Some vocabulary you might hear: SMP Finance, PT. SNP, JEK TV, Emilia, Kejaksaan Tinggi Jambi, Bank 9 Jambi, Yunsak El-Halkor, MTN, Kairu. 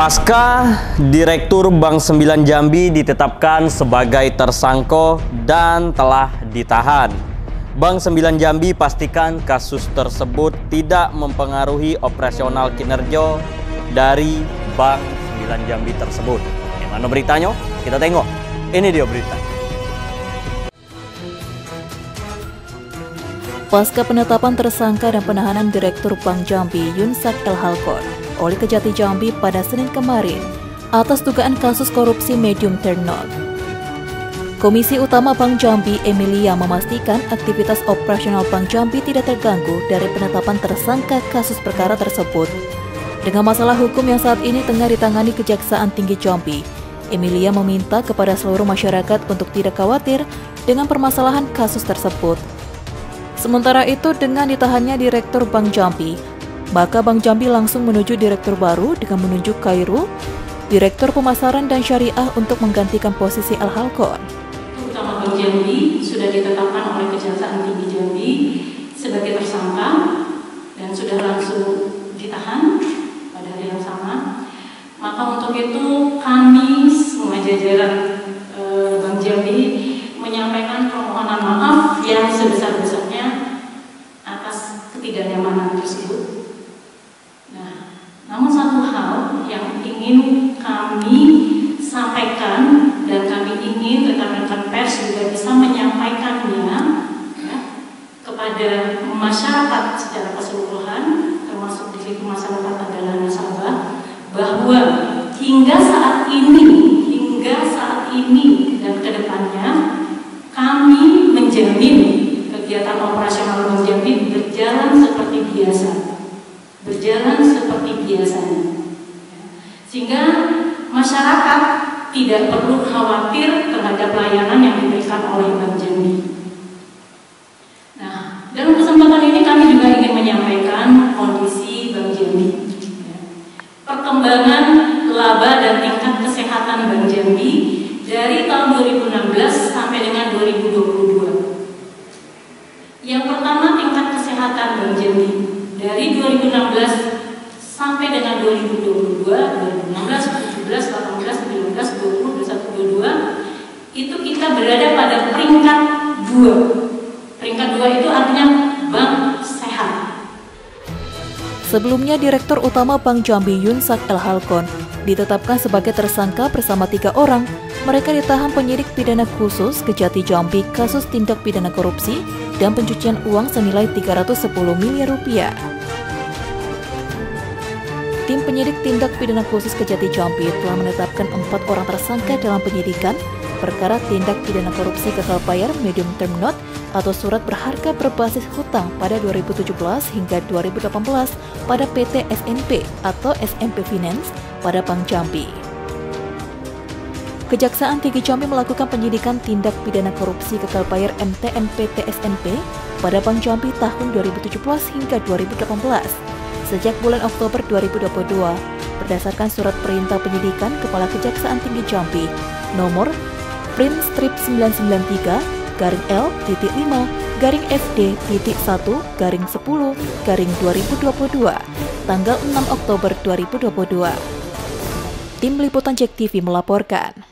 Pasca Direktur Bank 9 Jambi ditetapkan sebagai tersangka dan telah ditahan, Bank 9 Jambi pastikan kasus tersebut tidak mempengaruhi operasional kinerja dari Bank 9 Jambi tersebut. Gimana beritanya? Kita tengok. Ini dia berita. Pasca penetapan tersangka dan penahanan Direktur Bank Jambi Yunsak El-Halkor oleh Kejati Jambi pada Senin kemarin atas dugaan kasus korupsi medium turnout. Komisi Utama Bank Jambi, Emilia, memastikan aktivitas operasional Bank Jambi tidak terganggu dari penetapan tersangka kasus perkara tersebut. Dengan masalah hukum yang saat ini tengah ditangani Kejaksaan Tinggi Jambi, Emilia meminta kepada seluruh masyarakat untuk tidak khawatir dengan permasalahan kasus tersebut. Sementara itu, dengan ditahannya Direktur Bank Jambi, maka Bank Jambi langsung menuju direktur baru dengan menunjuk Kairu, Direktur Pemasaran dan Syariah, untuk menggantikan posisi El-Halkor. Utama Bank Jambi sudah ditetapkan oleh Kejaksaan Tinggi Jambi sebagai tersangka dan sudah langsung ditahan pada hari yang sama. Maka untuk itu kami semua jajaran Bank Jambi menyampaikan permohonan maaf yang sebesar-besarnya atas ketidaknyamanan tersebut. Namun satu hal yang ingin kami sampaikan dan kami ingin rekan-rekan pers juga bisa menyampaikannya ya, kepada masyarakat secara keseluruhan, termasuk di situ masyarakat adalah nasabah, bahwa hingga saat ini dan kedepannya kami menjamin kegiatan operasional Bank Jambi berjalan seperti biasanya, sehingga masyarakat tidak perlu khawatir terhadap layanan yang diberikan oleh Bank Jambi. Nah, dalam kesempatan ini kami juga ingin menyampaikan kondisi Bank Jambi, perkembangan laba dan tingkat kesehatan Bank Jambi dari tahun 2016 sampai dengan 2022. Yang pertama, tingkat kesehatan Bank Jambi. Dari 2016 sampai dengan 2022, 2016, 17, 18, 19, 20, 21, 22 itu kita berada pada peringkat 2. Peringkat 2 itu artinya bank sehat. Sebelumnya Direktur Utama Bank Jambi Yunsak El-Halkor ditetapkan sebagai tersangka bersama 3 orang. Mereka ditahan penyidik pidana khusus Kejati Jambi kasus tindak pidana korupsi dan pencucian uang senilai 310 miliar rupiah. Tim penyidik tindak pidana khusus Kejati Jambi telah menetapkan 4 orang tersangka dalam penyidikan perkara tindak pidana korupsi gagal bayar medium term note atau surat berharga berbasis hutang pada 2017 hingga 2018 pada PT. SNP atau SMP Finance pada Bank Jambi. Kejaksaan Tinggi Jambi melakukan penyidikan tindak pidana korupsi gagal bayar MTN PT. SNP pada Bank Jambi tahun 2017 hingga 2018 sejak bulan Oktober 2022 berdasarkan surat perintah penyidikan Kepala Kejaksaan Tinggi Jambi nomor Prim/993-L.5-FD.1-10-2022 tanggal 6 Oktober 2022. Tim Liputan JEK TV melaporkan.